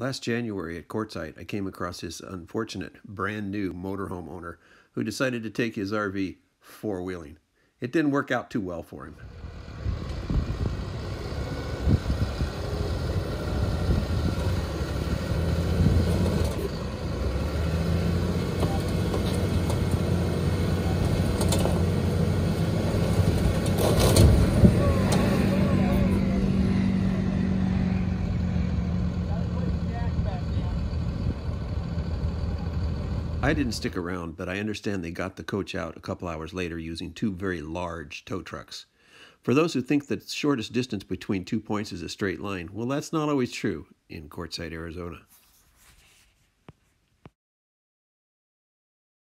Last January at Quartzsite, I came across this unfortunate brand new motorhome owner who decided to take his RV four-wheeling. It didn't work out too well for him. I didn't stick around, but I understand they got the coach out a couple hours later using two very large tow trucks. For those who think that the shortest distance between two points is a straight line, well, that's not always true in Quartzsite, Arizona.